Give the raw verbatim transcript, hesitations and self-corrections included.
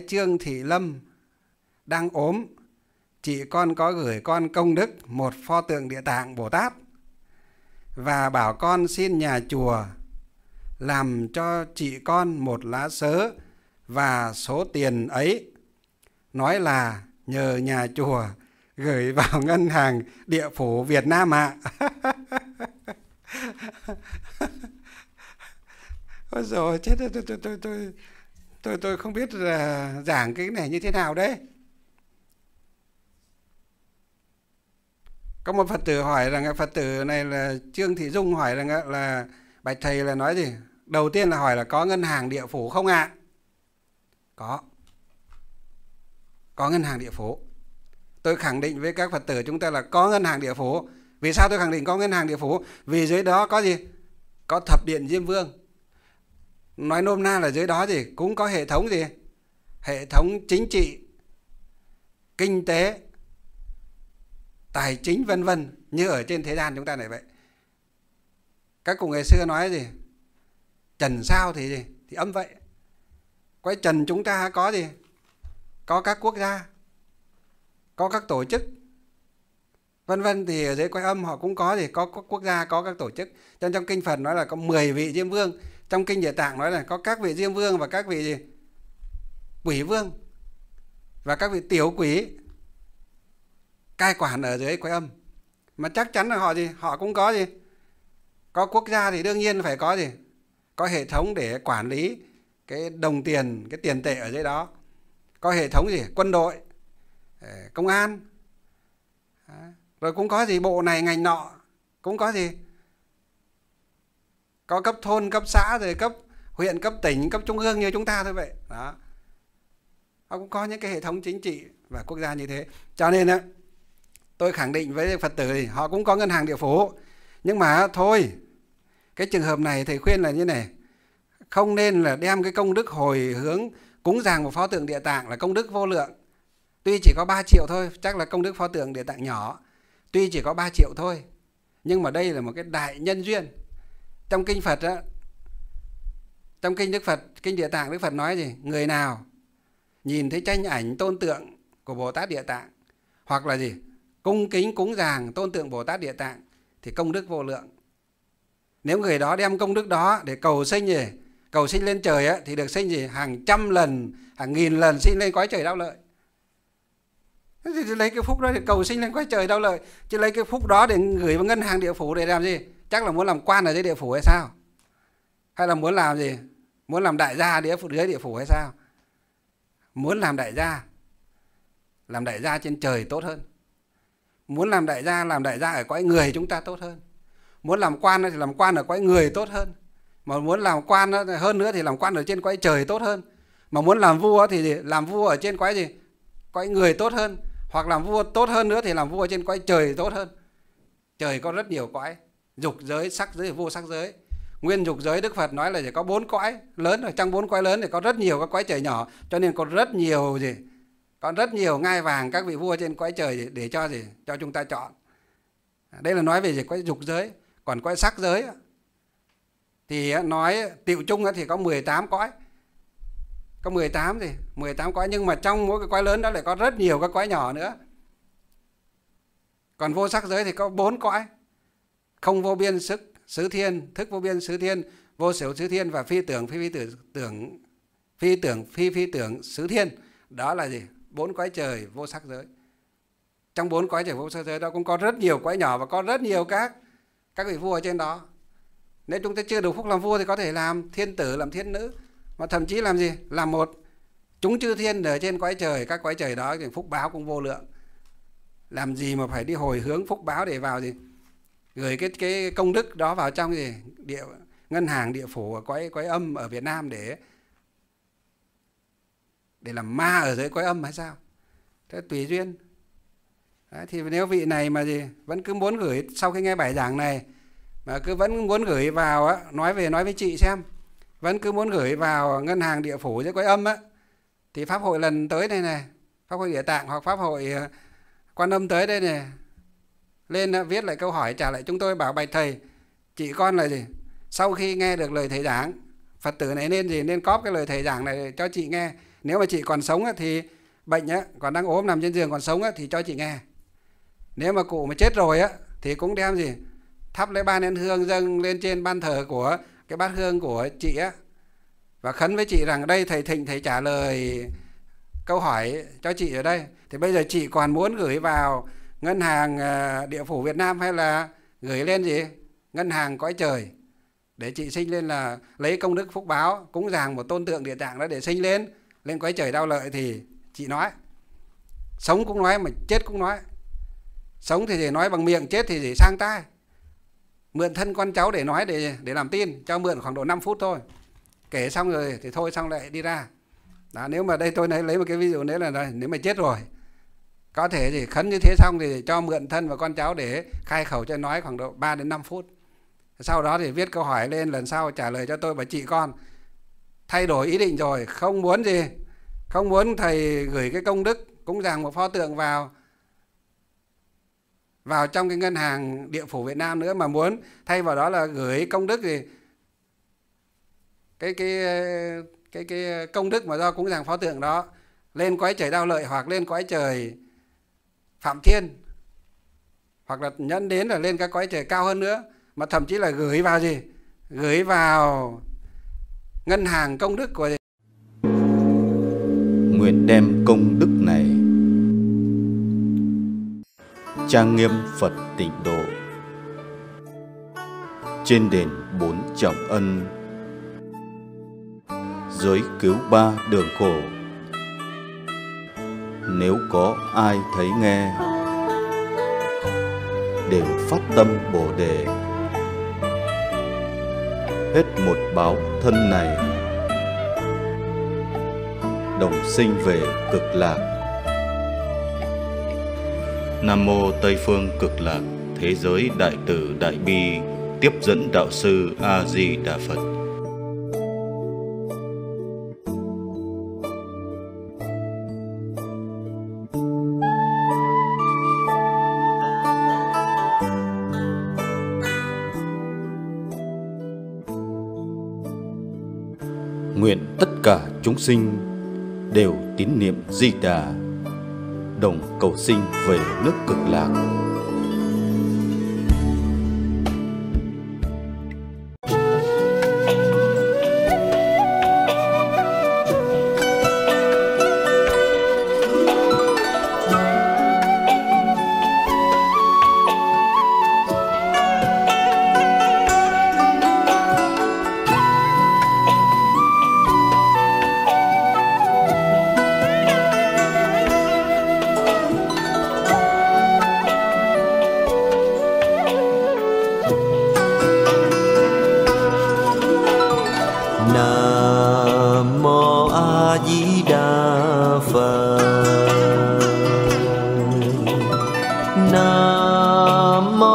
Trương Thị Lâm đang ốm, chị con có gửi con công đức một pho tượng Địa Tạng Bồ Tát và bảo con xin nhà chùa làm cho chị con một lá sớ và số tiền ấy, nói là nhờ nhà chùa gửi vào Ngân hàng Địa Phủ Việt Nam ạ. À. Ôi dồi, chết tôi, tôi, tôi, tôi, tôi, tôi không biết là giảng cái này như thế nào đấy. Có một Phật tử hỏi rằng, Phật tử này là Trương Thị Dung hỏi rằng là bạch thầy là nói gì? Đầu tiên là hỏi là có Ngân hàng Địa Phủ không ạ? À? Có. Có Ngân hàng Địa Phủ. Tôi khẳng định với các Phật tử chúng ta là có Ngân hàng Địa Phủ. Vì sao tôi khẳng định có Ngân hàng Địa Phủ? Vì dưới đó có gì? Có Thập Điện Diêm Vương. Nói nôm na là dưới đó gì? Cũng có hệ thống gì? Hệ thống chính trị, kinh tế, tài chính vân vân, như ở trên thế gian chúng ta này vậy. Các cụ ngày xưa nói gì? Trần sao thì gì? Thì âm vậy. Quay trần chúng ta có gì? Có các quốc gia, có các tổ chức vân vân, thì ở dưới quay âm họ cũng có gì? Có các quốc gia, có các tổ chức. Trong trong kinh Phật nói là có mười vị Diêm Vương, trong kinh Địa Tạng nói là có các vị Diêm Vương và các vị gì? Quỷ Vương và các vị tiểu quỷ cai quản ở dưới quay âm. Mà chắc chắn là họ gì? Họ cũng có gì? Có quốc gia thì đương nhiên phải có gì? Có hệ thống để quản lý cái đồng tiền, cái tiền tệ ở dưới đó. Có hệ thống gì? Quân đội, công an. Rồi cũng có gì? Bộ này ngành nọ. Cũng có gì? Có cấp thôn, cấp xã, rồi cấp huyện, cấp tỉnh, cấp trung ương như chúng ta thôi vậy. Đó. Nó cũng có những cái hệ thống chính trị và quốc gia như thế. Cho nên á, tôi khẳng định với Phật tử thì họ cũng có Ngân hàng Địa Phủ. Nhưng mà thôi, cái trường hợp này thầy khuyên là như này. Không nên là đem cái công đức hồi hướng cúng dường một pho tượng Địa Tạng là công đức vô lượng. Tuy chỉ có ba triệu thôi, chắc là công đức pho tượng Địa Tạng nhỏ. Tuy chỉ có ba triệu thôi, nhưng mà đây là một cái đại nhân duyên. Trong kinh Phật á, trong kinh Đức Phật, kinh Địa Tạng Đức Phật nói gì? Người nào nhìn thấy tranh ảnh tôn tượng của Bồ Tát Địa Tạng, hoặc là gì? Cung kính cúng dường tôn tượng Bồ Tát Địa Tạng thì công đức vô lượng. Nếu người đó đem công đức đó để cầu sinh gì? Cầu sinh lên trời á, thì được sinh gì? Hàng trăm lần, hàng nghìn lần sinh lên cõi trời Đau Lợi. Thì lấy cái phúc đó để cầu sinh lên cõi trời Đau Lợi. Chứ lấy cái phúc đó để gửi vào Ngân hàng Địa Phủ để làm gì? Chắc là muốn làm quan ở dưới Địa Phủ hay sao? Hay là muốn làm gì? Muốn làm đại gia dưới Địa Phủ hay sao? Muốn làm đại gia. Làm đại gia trên trời tốt hơn. Muốn làm đại gia, làm đại gia ở cõi người chúng ta tốt hơn. Muốn làm quan thì làm quan ở cõi người tốt hơn. Mà muốn làm quan hơn nữa thì làm quan ở trên cõi trời tốt hơn. Mà muốn làm vua thì làm vua ở trên cõi gì? Cõi người tốt hơn. Hoặc làm vua tốt hơn nữa thì làm vua ở trên cõi trời tốt hơn. Trời có rất nhiều cõi. Dục giới, sắc giới, vô sắc giới. Nguyên dục giới Đức Phật nói là chỉ có bốn cõi lớn. Rồi trong bốn cõi lớn thì có rất nhiều các cõi trời nhỏ. Cho nên có rất nhiều gì? Có rất nhiều ngai vàng các vị vua trên cõi trời để cho gì? Cho chúng ta chọn. Đây là nói về gì? Cõi dục giới. Còn cõi sắc giới thì nói tiệu chung thì có mười tám cõi. Có mười tám gì? mười tám cõi, nhưng mà trong mỗi cái cõi lớn đó lại có rất nhiều các cõi nhỏ nữa. Còn vô sắc giới thì có bốn cõi. Không vô biên sức, xứ thiên, thức vô biên xứ thiên, vô xứ xứ thiên và phi tưởng, phi phi tưởng, tưởng phi tưởng, phi phi tưởng xứ thiên. Đó là gì? Bốn cõi trời vô sắc giới. Trong bốn cõi trời vô sắc giới đó cũng có rất nhiều cõi nhỏ và có rất nhiều các các vị vua ở trên đó. Nếu chúng ta chưa đủ phúc làm vua thì có thể làm thiên tử, làm thiên nữ, mà thậm chí làm gì? Làm một chúng chư thiên ở trên cõi trời, các cõi trời đó thì phúc báo cũng vô lượng. Làm gì mà phải đi hồi hướng phúc báo để vào gì? Gửi cái cái công đức đó vào trong gì? Địa Ngân hàng Địa Phủ ở cõi cõi âm ở Việt Nam để để làm ma ở dưới cõi âm hay sao? Thế tùy duyên. Đấy, thì nếu vị này mà gì vẫn cứ muốn gửi, sau khi nghe bài giảng này mà cứ vẫn muốn gửi vào á, nói về nói với chị xem, vẫn cứ muốn gửi vào Ngân hàng Địa Phủ dưới cõi âm á, thì pháp hội lần tới đây này, pháp hội Địa Tạng hoặc pháp hội Quan Âm tới đây này, lên viết lại câu hỏi trả lại chúng tôi, bảo bạch thầy, chị con là gì? Sau khi nghe được lời thầy giảng, Phật tử này nên gì? Nên cóp cái lời thầy giảng này cho chị nghe Nếu mà chị còn sống thì bệnh á, còn đang ốm nằm trên giường còn sống á, thì cho chị nghe. Nếu mà cụ mà chết rồi á thì cũng đem gì thắp lấy ba nén hương dâng lên trên ban thờ của cái bát hương của chị á, và khấn với chị rằng đây thầy Thịnh thầy trả lời câu hỏi cho chị ở đây. Thì bây giờ chị còn muốn gửi vào Ngân hàng Địa Phủ Việt Nam hay là gửi lên gì Ngân hàng Cõi Trời để chị sinh lên, là lấy công đức phúc báo cúng dường một tôn tượng Địa Tạng đó để sinh lên lên Cõi Trời Đau Lợi? Thì chị nói, sống cũng nói mà chết cũng nói. Sống thì, thì nói bằng miệng, chết thì, thì sang tai. Mượn thân con cháu để nói, để để làm tin, cho mượn khoảng độ năm phút thôi. Kể xong rồi thì thôi, xong lại đi ra. Đó, nếu mà đây tôi lấy một cái ví dụ nữa là nếu mà chết rồi, có thể thì khấn như thế xong thì cho mượn thân và con cháu để khai khẩu cho nói khoảng độ ba đến năm phút. Sau đó thì viết câu hỏi lên, lần sau trả lời cho tôi. Và chị con thay đổi ý định rồi, không muốn gì, không muốn thầy gửi cái công đức cúng dường một pho tượng vào vào trong cái Ngân hàng Địa Phủ Việt Nam nữa, mà muốn thay vào đó là gửi công đức gì cái cái cái cái công đức mà do cúng dường pho tượng đó lên Cõi Trời Đau Lợi, hoặc lên Cõi Trời Phạm Thiên, hoặc là nhẫn đến là lên các cõi trời cao hơn nữa, mà thậm chí là gửi vào gì gửi vào ngân hàng công đức của gì. Nguyện đem công đức này trang nghiêm Phật Tịnh Độ trên đền bốn trọng ân, dưới cứu ba đường khổ. Nếu có ai thấy nghe đều phát tâm Bồ Đề, hết một báo thân này đồng sinh về Cực Lạc. Nam mô Tây Phương Cực Lạc Thế Giới Đại Từ Đại Bi Tiếp Dẫn Đạo Sư A Di Đà Phật. Nguyện tất cả chúng sinh đều tín niệm Di Đà, đồng cầu sinh về nước Cực Lạc. Nam mô